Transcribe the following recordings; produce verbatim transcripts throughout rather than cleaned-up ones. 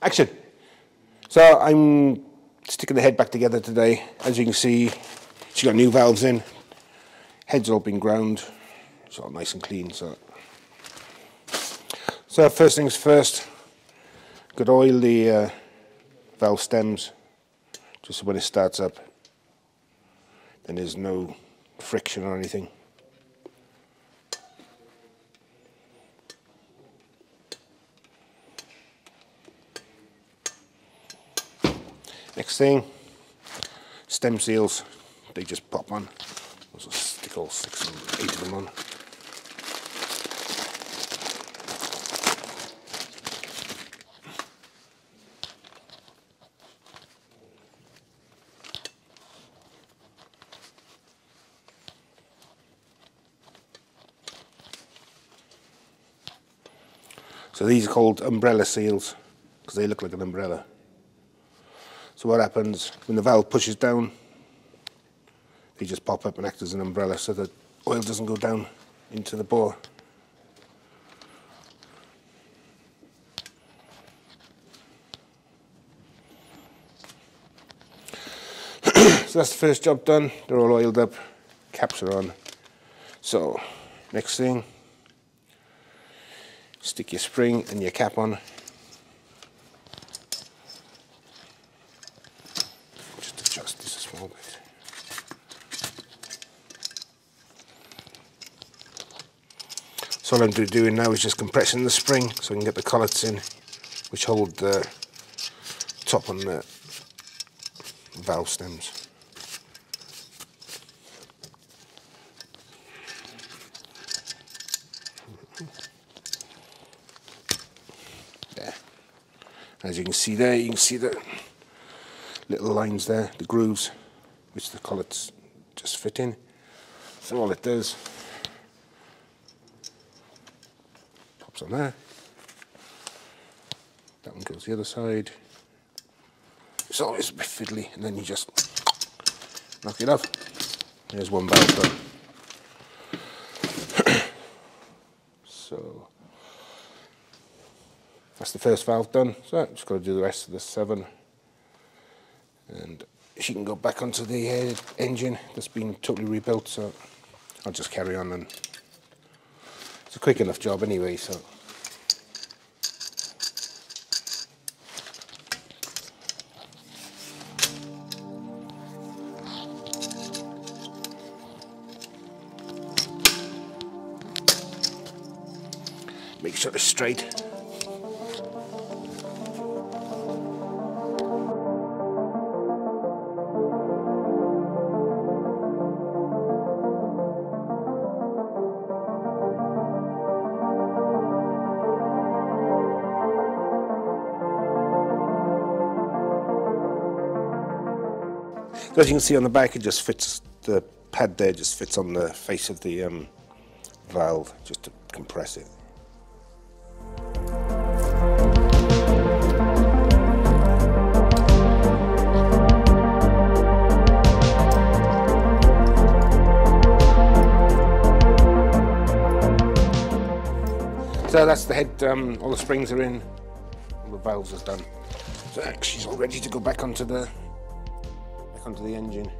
Action. So I'm sticking the head back together today. As you can see, she's got new valves in. Head's all been ground. It's all nice and clean. So, so first things first, could oil the uh, valve stems just so when it starts up, then there's no friction or anything. Next thing, stem seals, they just pop on. I'll just stick all six and eight of them on. So these are called umbrella seals because they look like an umbrella. So what happens when the valve pushes down, they just pop up and act as an umbrella so that oil doesn't go down into the bore. So that's the first job done. They're all oiled up, caps are on. So next thing, stick your spring and your cap on. So all I'm doing now is just compressing the spring so I can get the collets in, which hold the top on the valve stems. There. As you can see there, you can see the little lines there, the grooves, which the collets just fit in. So all it does, on there. That one goes the other side. It's always a bit fiddly, and then you just knock it off. There's one valve done. So that's the first valve done. So I'm just going to do the rest of the seven, and she can go back onto the uh, engine that's been totally rebuilt. So I'll just carry on, and it's a quick enough job anyway. So. Make sure it's straight. As you can see on the back, it just fits, the pad there just fits on the face of the um, valve just to compress it. So that's the head, um, all the springs are in, all the valves are done. So she's all ready to go back onto the onto the engine.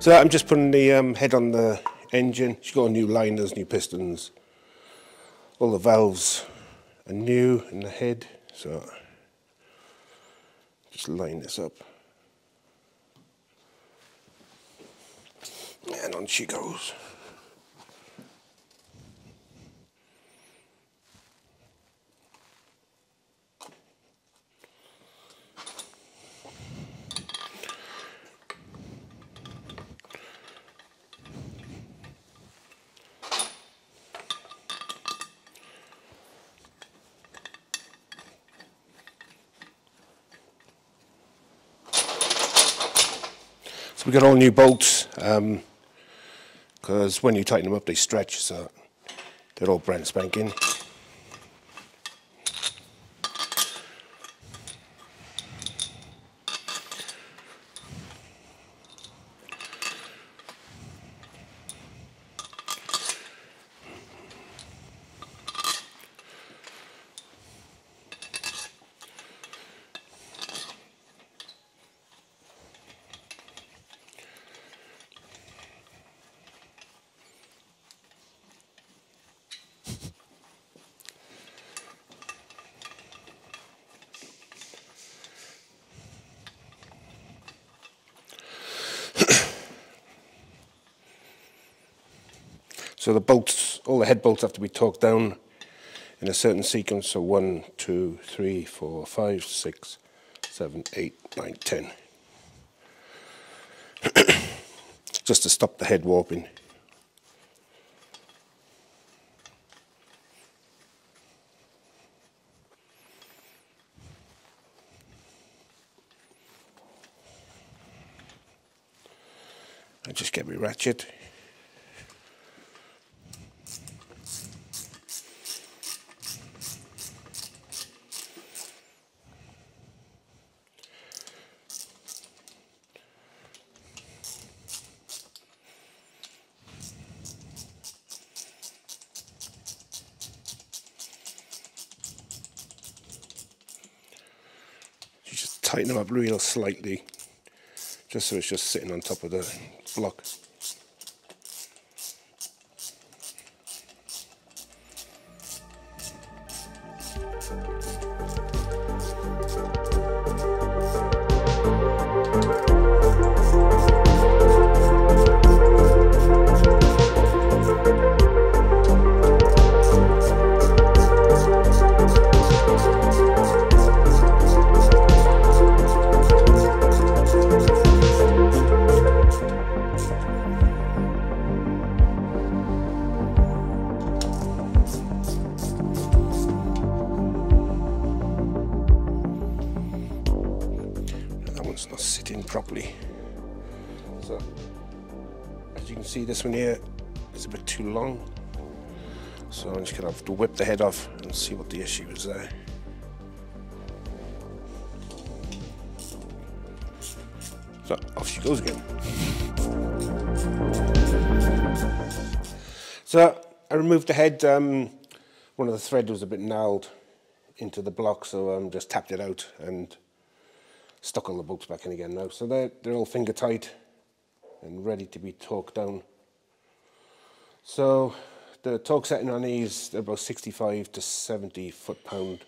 So I'm just putting the um, head on the engine. She's got new liners, new pistons. All the valves are new in the head, so just line this up. And on she goes. We've got all new bolts, um, because when you tighten them up they stretch, so they're all brand spanking. So the bolts, all the head bolts have to be torqued down in a certain sequence, so one, two, three, four, five, six, seven, eight, nine, ten. Just to stop the head warping. I just get my ratchet. Tighten them up real slightly, just so it's just sitting on top of the block. Properly. So, as you can see, this one here is a bit too long, so I'm just gonna have to whip the head off and see what the issue is there. So off she goes again. So I removed the head. Um, one of the thread was a bit gnarled into the block, so I um, just tapped it out and stuck all the bolts back in again now, so they're, they're all finger tight and ready to be torqued down. So the torque setting on these, they're about sixty-five to seventy foot-pound,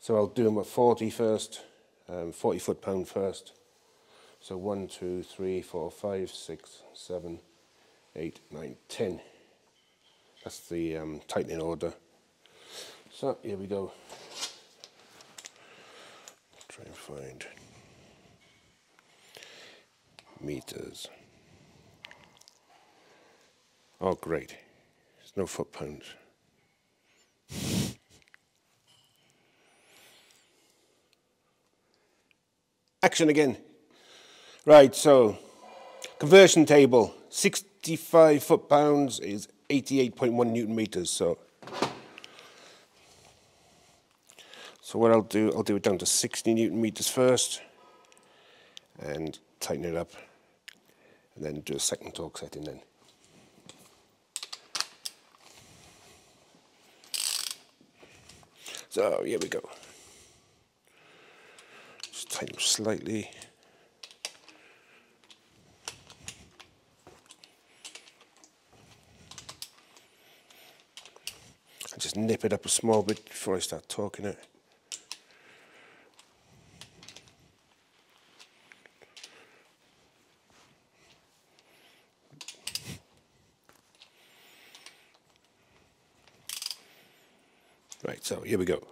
so I'll do them at forty first, um, forty foot-pound first. So one, two, three, four, five, six, seven, eight, nine, ten. That's the um, tightening order. So here we go. Try and find meters. Oh, great. There's no foot pounds. Action again. Right, so conversion table, sixty-five foot pounds is eighty-eight point one newton meters. So So what I'll do, I'll do it down to sixty newton meters first and tighten it up, and then do a second torque setting then. So here we go. Just tighten them slightly. I just nip it up a small bit before I start torquing it. Right, so here we go.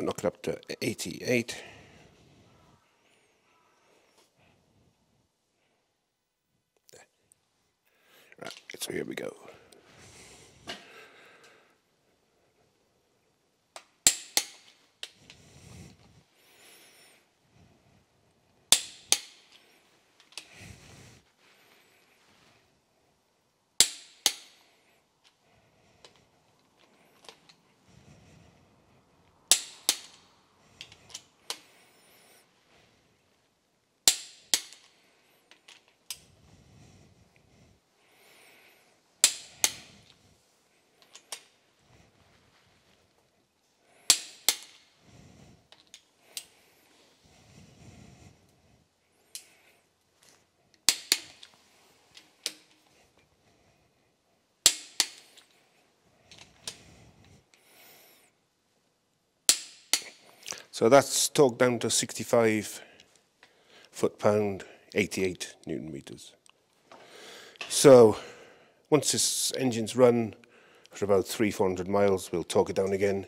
nog klapte eighty-eight. Right, so here we go. So that's torqued down to sixty-five foot-pound, eighty-eight newton-meters. So once this engine's run for about three, four hundred miles, we'll torque it down again,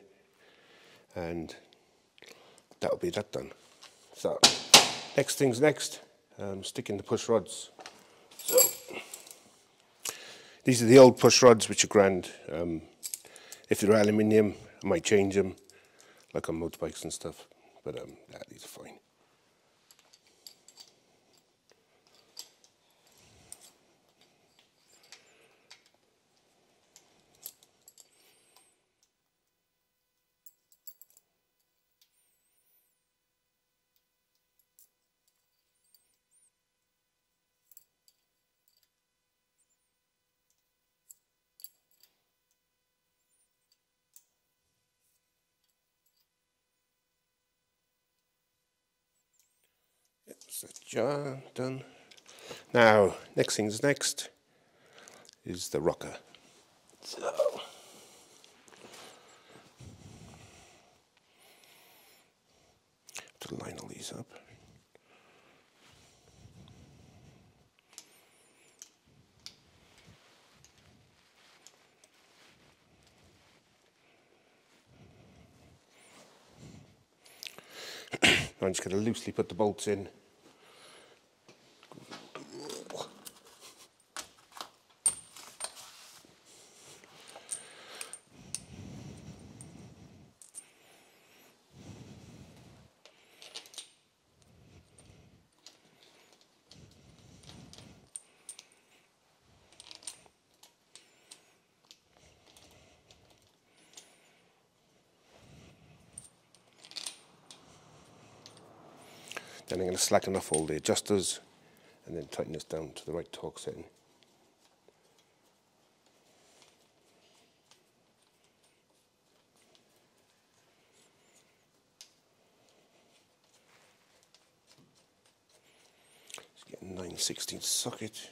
and that'll be that done. So next thing's next, um, sticking the push rods. So these are the old push rods, which are grand. Um, if they're aluminium, I might change them, like on motorbikes and stuff, but um, yeah, these are fine. So jar done. Now next thing's next is the rocker. So to line all these up. I'm just going to loosely put the bolts in. Then I'm going to slacken off all the adjusters and then tighten this down to the right torque setting. Let's get a nine sixteenths socket.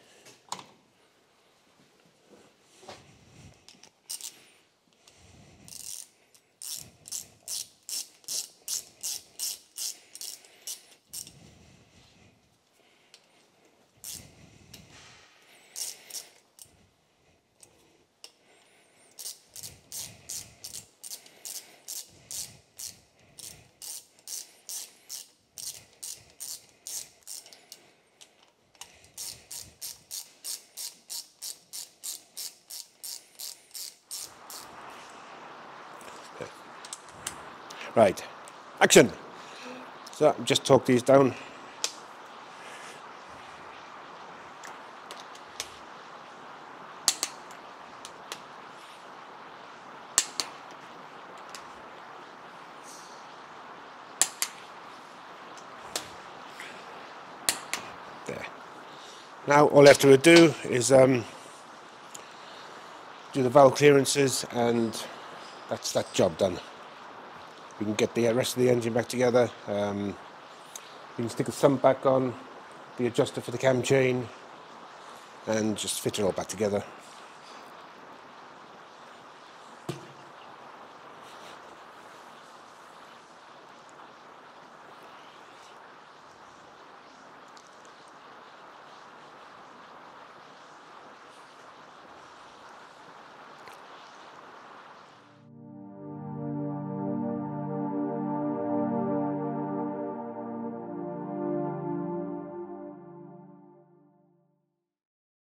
Right, action! So just torque these down. There. Now all I have to do is um, do the valve clearances, and that's that job done. We can get the rest of the engine back together. Um, we can stick the sump back on, the adjuster for the cam chain, and just fit it all back together.